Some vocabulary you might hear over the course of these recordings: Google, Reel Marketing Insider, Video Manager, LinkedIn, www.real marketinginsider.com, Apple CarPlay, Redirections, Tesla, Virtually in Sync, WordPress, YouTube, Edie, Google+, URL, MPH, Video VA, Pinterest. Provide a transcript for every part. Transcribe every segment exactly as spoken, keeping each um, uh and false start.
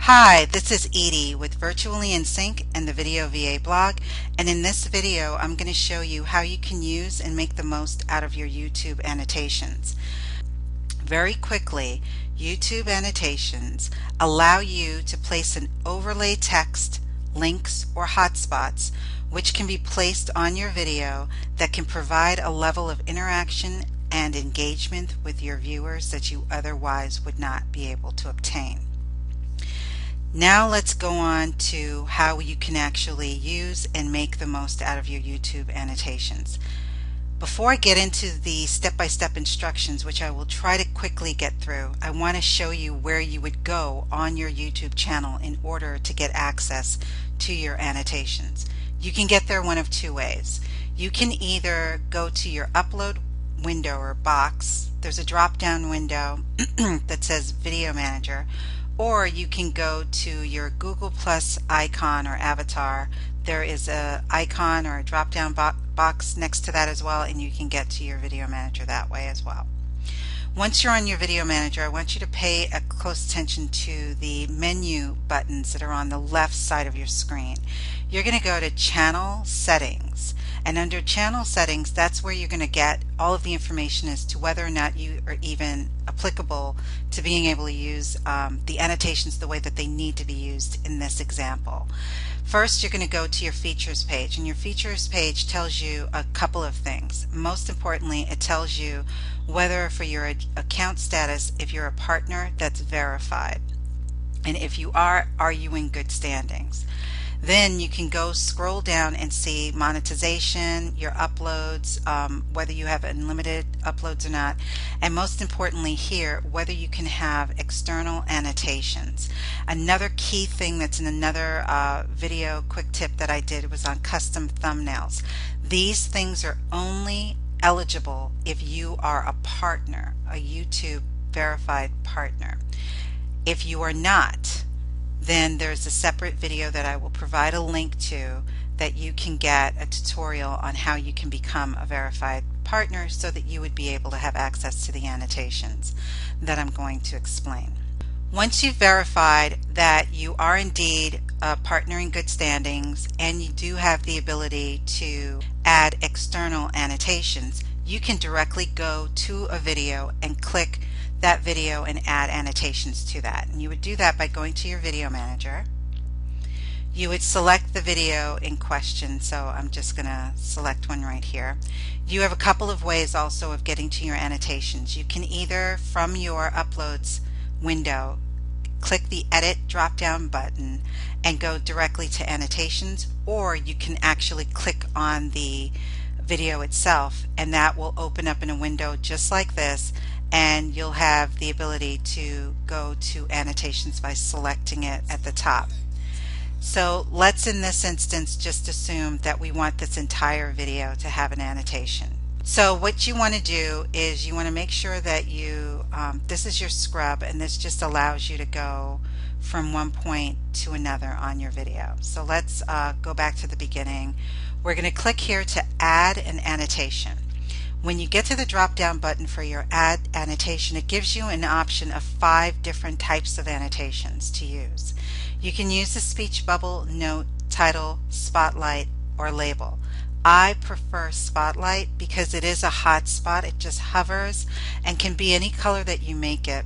Hi, this is Edie with Virtually in Sync and the Video V A blog, and in this video I'm going to show you how you can use and make the most out of your YouTube annotations. Very quickly, YouTube annotations allow you to place an overlay text, links, or hotspots which can be placed on your video that can provide a level of interaction and engagement with your viewers that you otherwise would not be able to obtain. Now let's go on to how you can actually use and make the most out of your YouTube annotations. Before I get into the step-by-step instructions, which I will try to quickly get through, I want to show you where you would go on your YouTube channel in order to get access to your annotations. You can get there one of two ways. You can either go to your upload window or box. There's a drop-down window that says Video Manager. Or you can go to your Google plus icon or avatar. There is an icon or a drop-down bo box next to that as well, and you can get to your Video Manager that way as well. Once you're on your Video Manager, I want you to pay a close attention to the menu buttons that are on the left side of your screen. You're going to go to Channel Settings, and under Channel Settings, that's where you're going to get all of the information as to whether or not you are even applicable to being able to use um, the annotations the way that they need to be used in this example. First, you're going to go to your Features page, and your Features page tells you a couple of things. Most importantly, it tells you whether for your account status, if you're a partner that's verified, and if you are, are you in good standings? Then you can go scroll down and see monetization, your uploads, um, whether you have unlimited uploads or not, and most importantly here, whether you can have external annotations. Another key thing that's in another uh, video quick tip that I did was on custom thumbnails. These things are only eligible if you are a partner, a YouTube verified partner. If you are not, then there's a separate video that I will provide a link to that you can get a tutorial on how you can become a verified partner so that you would be able to have access to the annotations that I'm going to explain. Once you've verified that you are indeed a partner in good standings and you do have the ability to add external annotations, you can directly go to a video and click that video and add annotations to that. And you would do that by going to your Video Manager. You would select the video in question, so I'm just going to select one right here. You have a couple of ways also of getting to your annotations. You can either, from your uploads window, click the Edit drop-down button and go directly to annotations, or you can actually click on the video itself, and that will open up in a window just like this, and you'll have the ability to go to annotations by selecting it at the top. So let's in this instance just assume that we want this entire video to have an annotation. So what you want to do is you want to make sure that you, um, this is your scrub, and this just allows you to go from one point to another on your video. So let's uh, go back to the beginning. We're going to click here to add an annotation. When you get to the drop-down button for your add annotation, it gives you an option of five different types of annotations to use. You can use the speech bubble, note, title, spotlight, or label. I prefer spotlight because it is a hot spot. It just hovers and can be any color that you make it.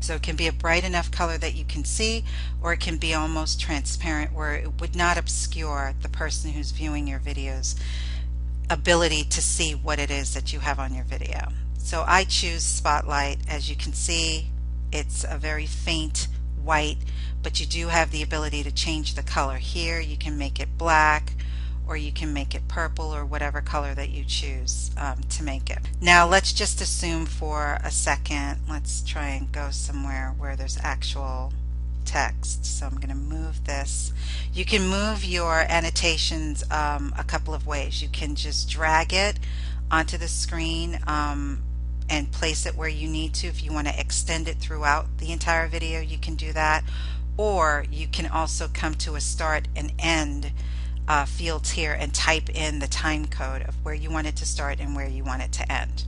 So it can be a bright enough color that you can see, or it can be almost transparent where it would not obscure the person who's viewing your video's ability to see what it is that you have on your video. So I choose spotlight. As you can see, it's a very faint white, but you do have the ability to change the color here. You can make it black, or you can make it purple, or whatever color that you choose um, to make it. Now let's just assume for a second, let's try and go somewhere where there's actual text. So I'm going to move this. You can move your annotations um, a couple of ways. You can just drag it onto the screen um, and place it where you need to. If you want to extend it throughout the entire video, you can do that, or you can also come to a start and end uh, fields here and type in the time code of where you want it to start and where you want it to end.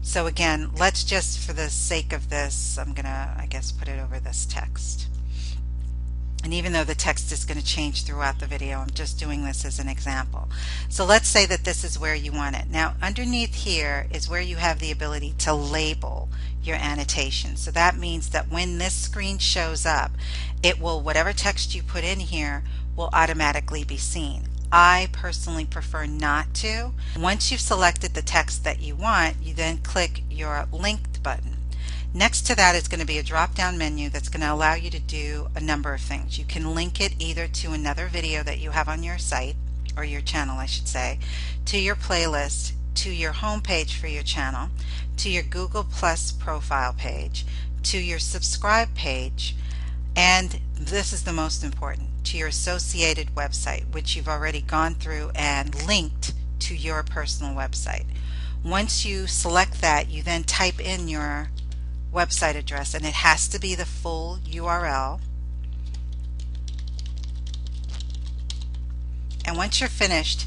So again, let's just, for the sake of this, I'm gonna, I guess, put it over this text. And even though the text is going to change throughout the video, I'm just doing this as an example. So let's say that this is where you want it. Now underneath here is where you have the ability to label your annotation. So that means that when this screen shows up, it will, whatever text you put in here will automatically be seen. I personally prefer not to. Once you've selected the text that you want, you then click your linked button. Next to that is going to be a drop-down menu that's going to allow you to do a number of things. You can link it either to another video that you have on your site, or your channel I should say, to your playlist, to your home page for your channel, to your Google plus profile page, to your subscribe page, and this is the most important, to your associated website, which you've already gone through and linked to your personal website. Once you select that, you then type in your website address, and it has to be the full U R L. And once you're finished,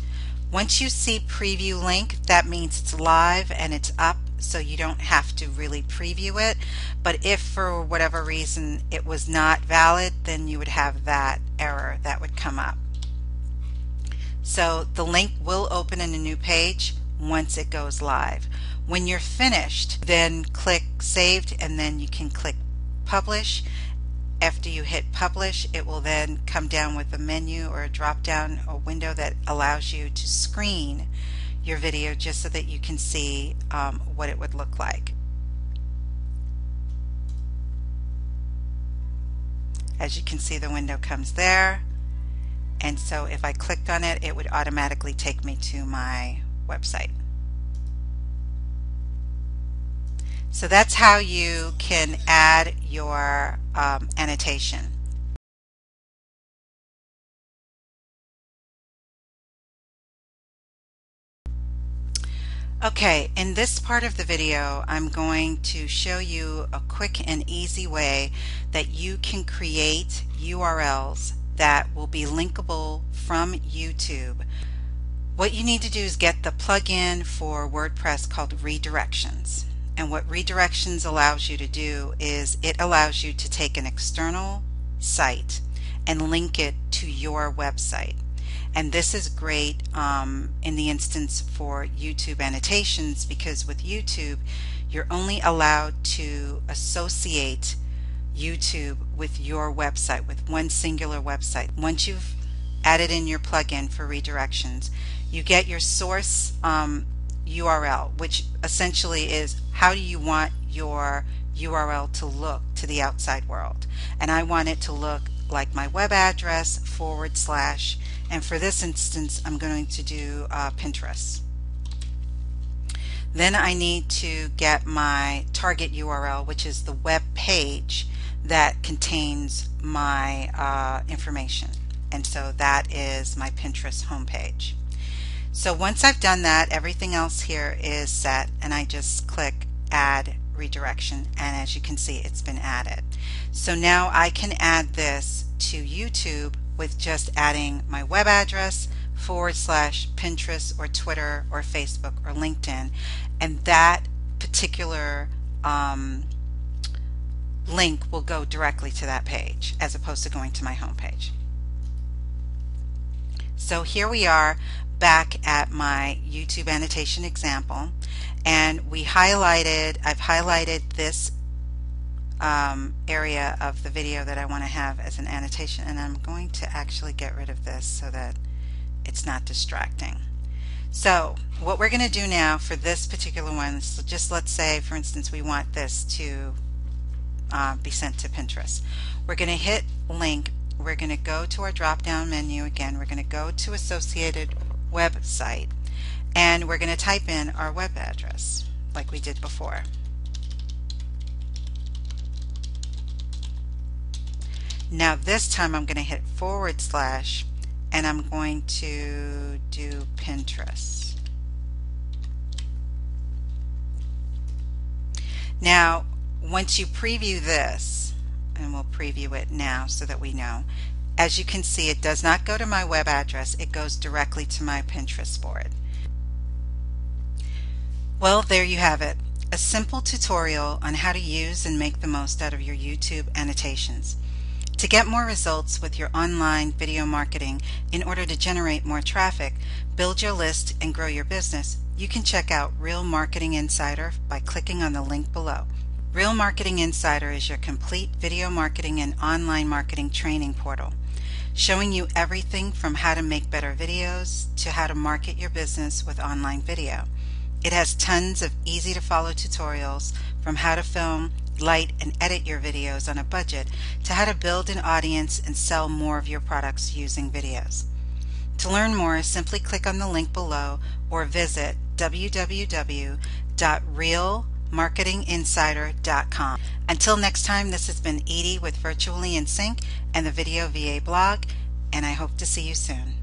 once you see preview link, that means it's live and it's up, so you don't have to really preview it. But if for whatever reason it was not valid, then you would have that error that would come up. So the link will open in a new page once it goes live. When you're finished, then click saved, and then you can click publish. After you hit publish, it will then come down with a menu or a drop down or window that allows you to screen your video just so that you can see um, what it would look like. As you can see, the window comes there, and so if I clicked on it, it would automatically take me to my website. So that's how you can add your um, annotation. Okay, in this part of the video, I'm going to show you a quick and easy way that you can create U R Ls that will be linkable from YouTube. What you need to do is get the plugin for WordPress called Redirections. And what Redirections allows you to do is it allows you to take an external site and link it to your website. And this is great um, in the instance for YouTube annotations, because with YouTube you're only allowed to associate YouTube with your website, with one singular website. Once you've added in your plugin for Redirections, you get your source um, U R L, which essentially is how do you want your U R L to look to the outside world. And I want it to look like my web address forward slash, and for this instance I'm going to do uh, Pinterest. Then I need to get my target U R L, which is the web page that contains my uh, information, and so that is my Pinterest homepage. So once I've done that, everything else here is set, and I just click add redirection, and as you can see, it's been added. So now I can add this to YouTube with just adding my web address forward slash Pinterest or Twitter or Facebook or LinkedIn, and that particular um, link will go directly to that page as opposed to going to my home page. So here we are back at my YouTube annotation example, and we highlighted, I've highlighted this um, area of the video that I want to have as an annotation, and I'm going to actually get rid of this so that it's not distracting. So what we're going to do now for this particular one, so just let's say for instance we want this to uh, be sent to Pinterest. We're going to hit link, we're going to go to our drop down menu again, we're going to go to associated website, and we're going to type in our web address like we did before. Now this time I'm going to hit forward slash, and I'm going to do Pinterest. Now once you preview this, and we'll preview it now so that we know, As you can see, it does not go to my web address, it goes directly to my Pinterest board. Well, there you have it, a simple tutorial on how to use and make the most out of your YouTube annotations. To get more results with your online video marketing in order to generate more traffic, build your list, and grow your business, you can check out Reel Marketing Insider by clicking on the link below. Reel Marketing Insider is your complete video marketing and online marketing training portal, showing you everything from how to make better videos to how to market your business with online video. It has tons of easy-to-follow tutorials, from how to film, light, and edit your videos on a budget to how to build an audience and sell more of your products using videos. To learn more, simply click on the link below or visit w w w dot real marketing insider dot com. Until next time, this has been Edie with Virtually in Sync and the Video V A blog, and I hope to see you soon.